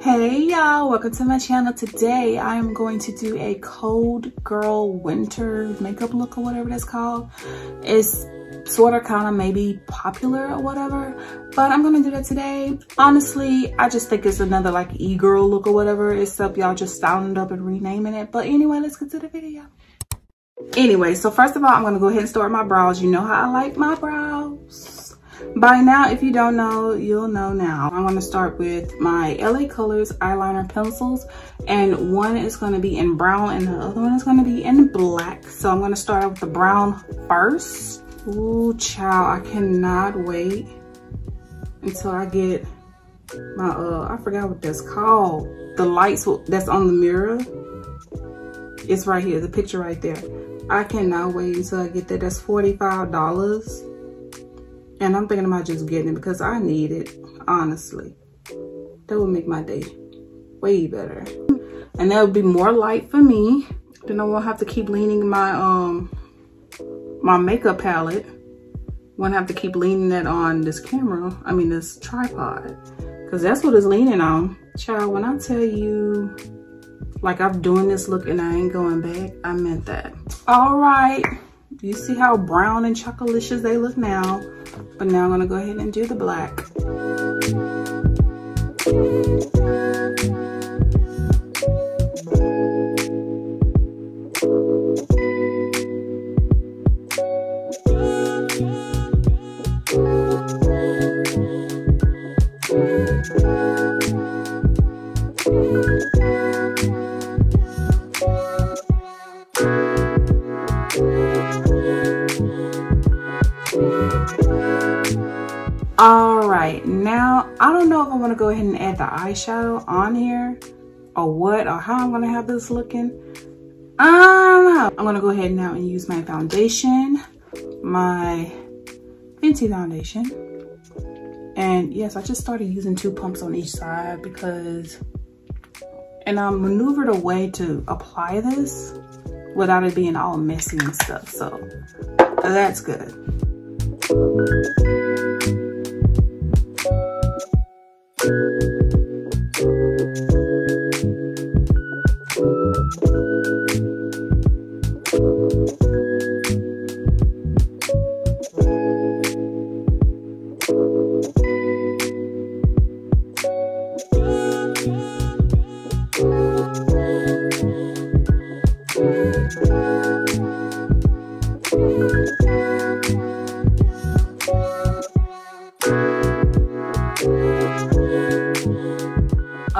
Hey y'all, welcome to my channel. Today I am going to do a cold girl winter makeup look or whatever that's called. It's sort of kind of maybe popular or whatever, but I'm gonna do that today. Honestly, I just think it's another like e-girl look or whatever, except y'all just styling it up and renaming it. But anyway, let's get to the video. Anyway, so first of all, I'm gonna go ahead and start my brows. You know how I like my brows. By now, if you don't know, you'll know now. I'm going to start with my LA Colors eyeliner pencils, and one is going to be in brown and the other one is going to be in black. So I'm going to start with the brown first. Ooh, child, I cannot wait until I get my, I forgot what that's called. The lights that's on the mirror. It's right here, the picture right there. I cannot wait until I get that. That's $45. And I'm thinking about just getting it because I need it, honestly. That would make my day way better. And that would be more light for me. Then I won't have to keep leaning my makeup palette. Won't have to keep leaning that on this camera. I mean, this tripod. Because that's what it's leaning on. Child, when I tell you, like, I'm doing this look and I ain't going back, I meant that. All right. You see how brown and chocolicious they look now. But now I'm gonna go ahead and do the black. Alright, now I don't know if I want to go ahead and add the eyeshadow on here or what or how I'm going to have this looking. I'm going to go ahead now and use my foundation, my Fenty foundation. And yes, I just started using two pumps on each side because, and I maneuvered a way to apply this without it being all messy and stuff. So that's good.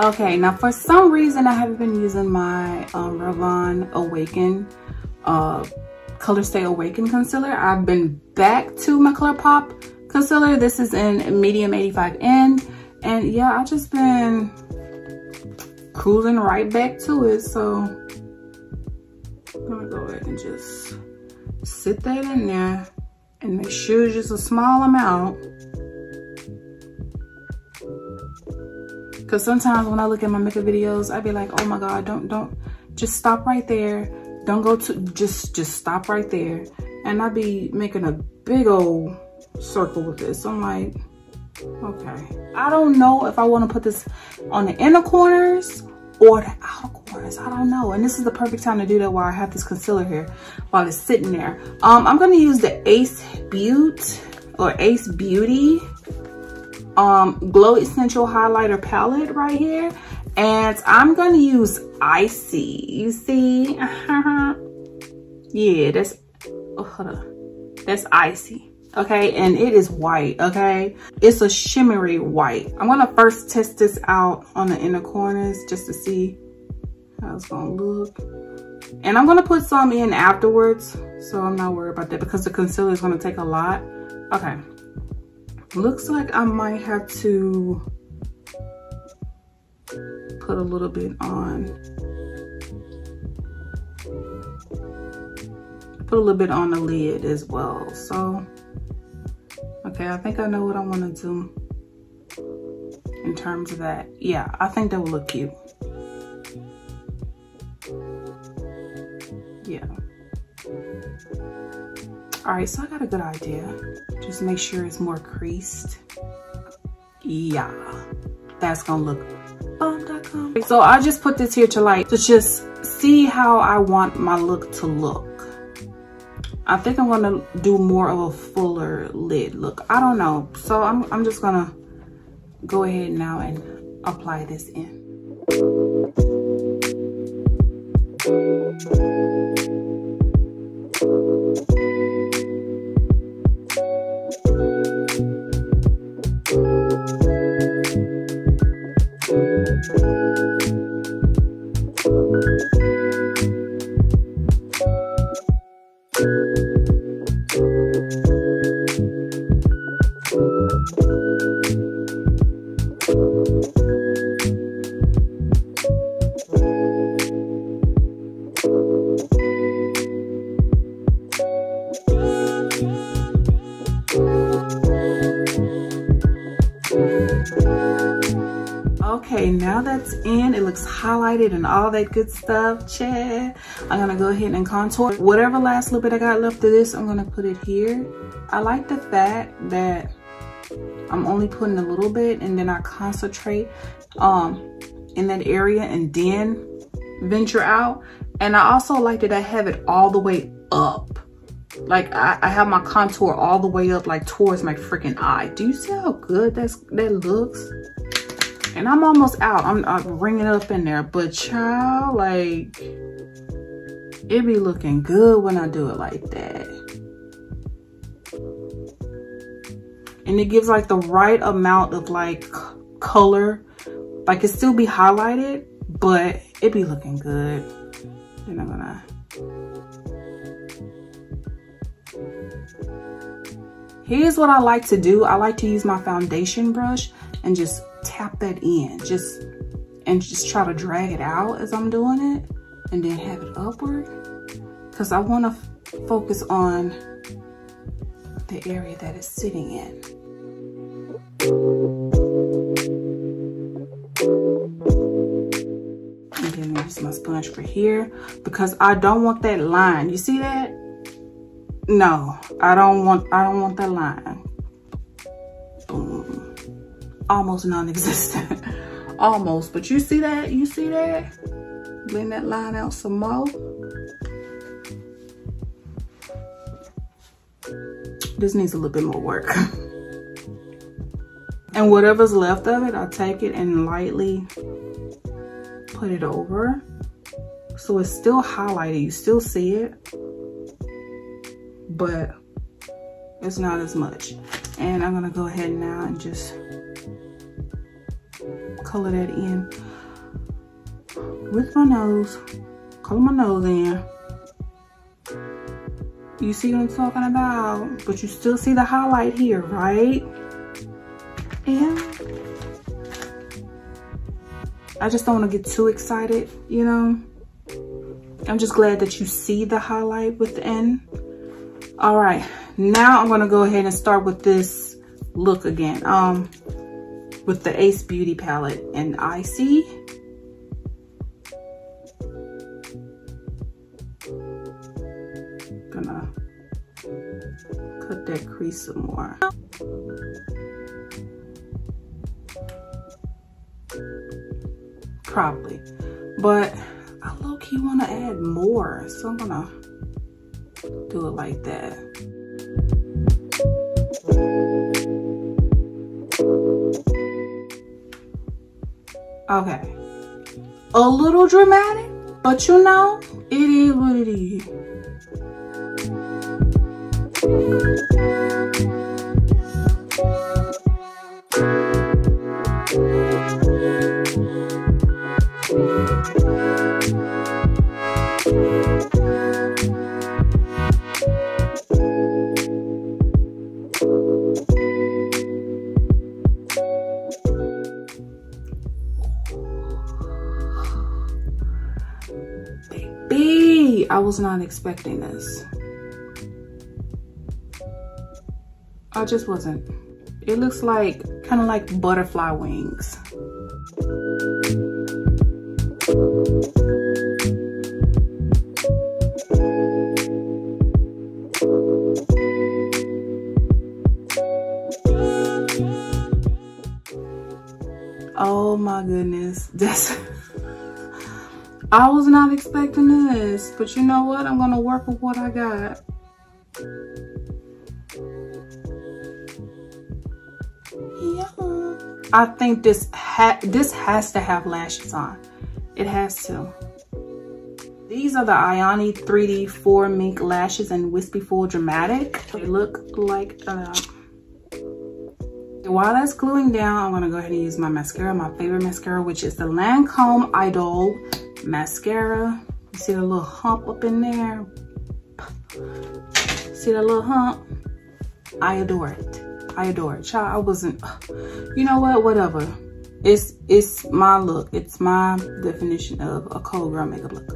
Okay, now for some reason I haven't been using my Revlon Awaken Color Stay Awaken concealer. I've been back to my Colourpop concealer. This is in medium 85N, and yeah, I've just been cruising right back to it. So I'm gonna go ahead and just sit that in there and make sure it's just a small amount. Because sometimes when I look at my makeup videos, I'd be like, oh my God, don't, just stop right there. Don't go to, just stop right there. And I'd be making a big old circle with this. I'm like, okay. I don't know if I want to put this on the inner corners or the outer corners. I don't know. And this is the perfect time to do that while I have this concealer here, while it's sitting there. I'm going to use the Ace Beauté or Ace Beauté Glow Essential Highlighter Palette right here, and I'm gonna use Icy. You see, yeah, that's hold on, that's Icy. Okay, and it is white. Okay, it's a shimmery white. I'm gonna first test this out on the inner corners just to see how it's gonna look, and I'm gonna put some in afterwards, so I'm not worried about that because the concealer is gonna take a lot. Okay. Looks like I might have to put a little bit on. Put a little bit on the lid as well. So, okay, I think I know what I want to do in terms of that. Yeah, I think that will look cute. Yeah. All right, so I got a good idea. Just make sure it's more creased. Yeah. that's gonna look bomb.com. So I just put this here to like, to just see how I want my look to look. I think I'm gonna do more of a fuller lid look. I don't know. So I'm just gonna go ahead now and apply this in. Okay, now that's in, it looks highlighted and all that good stuff. Check. I'm gonna go ahead and contour whatever last little bit I got left of this. I'm gonna put it here. I like the fact that I'm only putting a little bit and then I concentrate in that area and then venture out. And I also like that I have it all the way up. Like I have my contour all the way up, like towards my freaking eye. Do you see how good that looks? And I'm almost out. I'm ringing up in there, but child, like, it be looking good when I do it like that. And it gives like the right amount of like color. Like it still be highlighted, but it be looking good. And I'm gonna here's what I like to do. I like to use my foundation brush and just tap that in, just try to drag it out as I'm doing it, and then have it upward, because I want to focus on the area that it's sitting in. And then I use my sponge for here, because I don't want that line. You see that? No, I don't want that line. Boom. Almost non-existent. Almost, but you see that? You see that? Blend that line out some more. This needs a little bit more work. And whatever's left of it, I take it and lightly put it over. So it's still highlighted, you still see it, but it's not as much. And I'm gonna go ahead now and just color that in with my nose, color my nose in. You see what I'm talking about? But you still see the highlight here, right? And I just don't want to get too excited, you know? I'm just glad that you see the highlight within. All right, now I'm gonna go ahead and start with this look again. With the Ace Beauty palette and Icy. Gonna cut that crease some more. Probably, but I low-key wanna add more, so I'm gonna do it like that. Okay, a little dramatic, but you know, it is what it is. I was not expecting this. I just wasn't. It looks like kind of like butterfly wings. Oh, Oh my goodness, that's I was not expecting this, but you know what, I'm gonna work with what I got. Yeah. I think this has to have lashes on. It has to. These are the Ioni 3D 4 Mink Lashes in Wispy Full Dramatic. They look like that. While that's gluing down, I'm gonna go ahead and use my mascara, my favorite mascara, which is the Lancôme Idol mascara. You see the little hump up in there? See that little hump? I adore it. I adore it. Child, I wasn't, you know what, whatever. It's my look. It's my definition of a cold girl makeup look.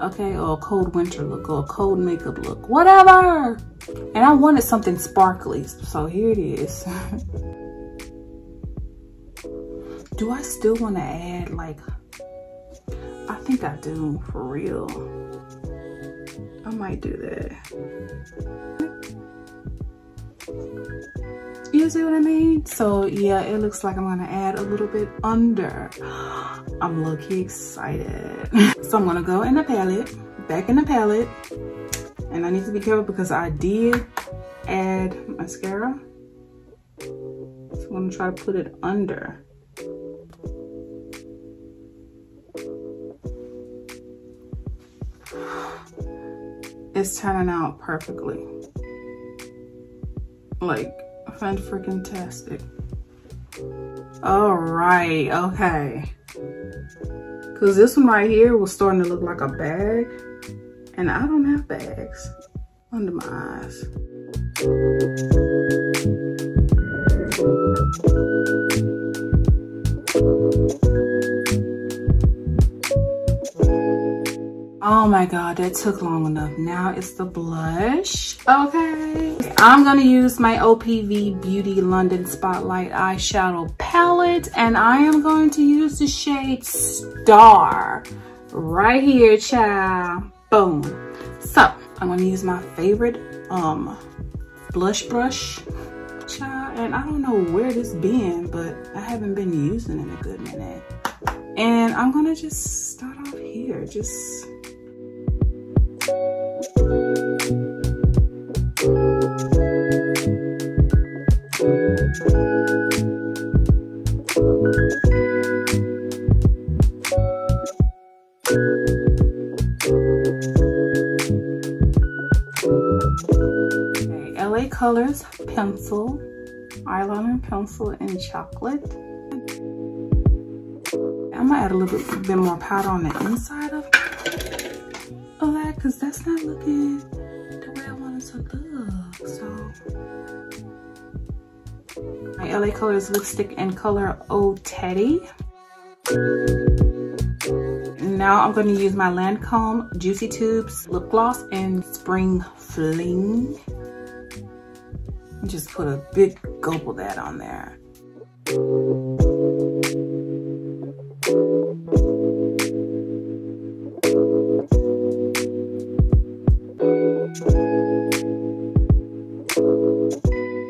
Okay, or a cold winter look, or a cold makeup look, whatever. And I wanted something sparkly, so here it is. Do I still want to add, like, I think I do, for real. I might do that. You see what I mean? So yeah, it looks like I'm gonna add a little bit under. I'm low-key excited. So I'm gonna go in the palette, back in the palette. And I need to be careful because I did add mascara. So I'm gonna try to put it under. It's turning out perfectly. Like, fan-freaking-tastic. All right, okay. Cause this one right here was starting to look like a bag. And I don't have bags under my eyes. Oh my God, that took long enough. Now it's the blush. Okay. I'm gonna use my OPV Beauty London Spotlight eyeshadow palette, and I am going to use the shade Star right here, child. Boom. So I'm gonna use my favorite blush brush, child, and I don't know where this been, but I haven't been using it in a good minute. And I'm gonna just start off here. Just LA Colors pencil, eyeliner pencil in chocolate. I'm gonna add a little bit more powder on the inside of that because that's not looking the way I want it to look. So my LA Colors lipstick in color Oh Teddy. Now I'm gonna use my Lancôme Juicy Tubes lip gloss in Spring Fling. Just put a big gulp of that on there.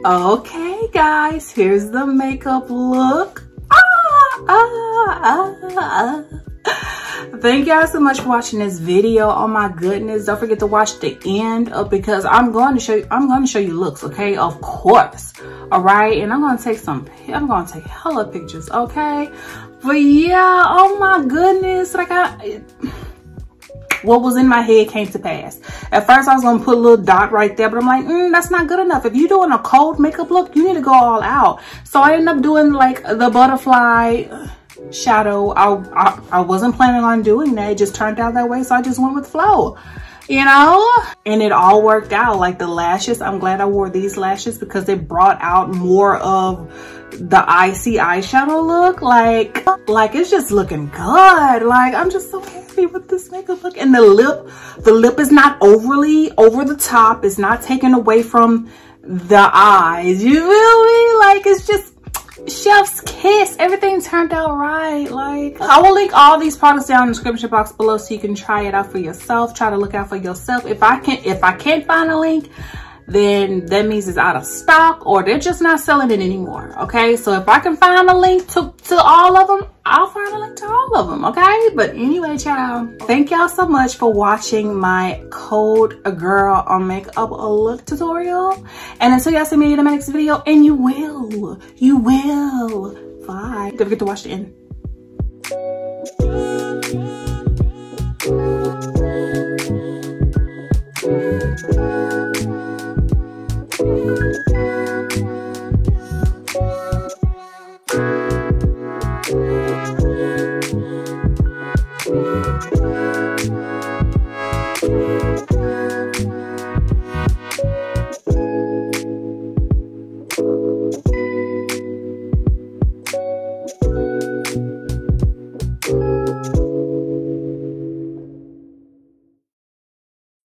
Okay guys, here's the makeup look. Thank y'all so much for watching this video. Oh my goodness, don't forget to watch the end up because I'm going to show you looks, okay? Of course. All right, and I'm going to take hella pictures, okay? But yeah, oh my goodness, like what was in my head came to pass. At first I was gonna put a little dot right there, but I'm like, that's not good enough. If you're doing a cold makeup look, you need to go all out. So I ended up doing like the butterfly shadow. I wasn't planning on doing that. It just turned out that way, so I just went with flow, you know, and it all worked out. Like the lashes, I'm glad I wore these lashes because they brought out more of the icy eyeshadow look. Like it's just looking good. Like I'm just so happy with this makeup look. And the lip is not overly over the top. It's not taken away from the eyes, you feel me? Like it's just chef's kiss. Everything turned out right. Like I will link all these products down in the description box below so you can try it out for yourself. Try to look out for yourself. If I can't find a link, then that means it's out of stock or they're just not selling it anymore. Okay, so if I can find a link to all of them, I'll find a link to all of them. Okay, but anyway, child, thank y'all so much for watching my Cold Girl on Makeup Look tutorial, and until y'all see me in the next video, and you will, bye. Don't forget to watch the end.